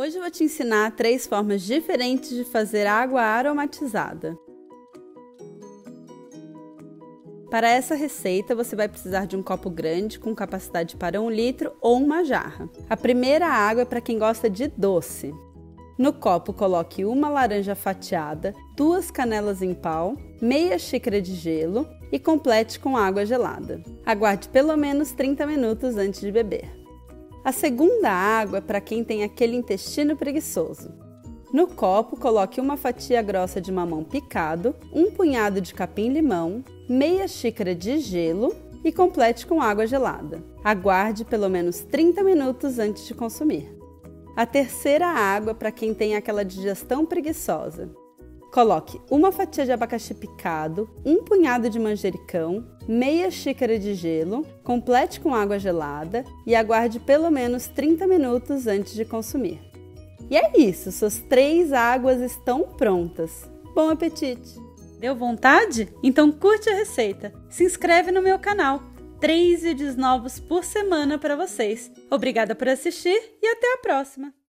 Hoje eu vou te ensinar 3 formas diferentes de fazer água aromatizada. Para essa receita, você vai precisar de um copo grande com capacidade para 1 litro ou uma jarra. A primeira água é para quem gosta de doce. No copo, coloque uma laranja fatiada, 2 canelas em pau, meia xícara de gelo e complete com água gelada. Aguarde pelo menos 30 minutos antes de beber. A segunda água é para quem tem aquele intestino preguiçoso. No copo, coloque uma fatia grossa de mamão picado, um punhado de capim-limão, meia xícara de gelo e complete com água gelada. Aguarde pelo menos 30 minutos antes de consumir. A terceira água é para quem tem aquela digestão preguiçosa. Coloque uma fatia de abacaxi picado, um punhado de manjericão, meia xícara de gelo, complete com água gelada e aguarde pelo menos 30 minutos antes de consumir. E é isso, suas 3 águas estão prontas. Bom apetite! Deu vontade? Então curte a receita, se inscreve no meu canal, 3 vídeos novos por semana para vocês. Obrigada por assistir e até a próxima!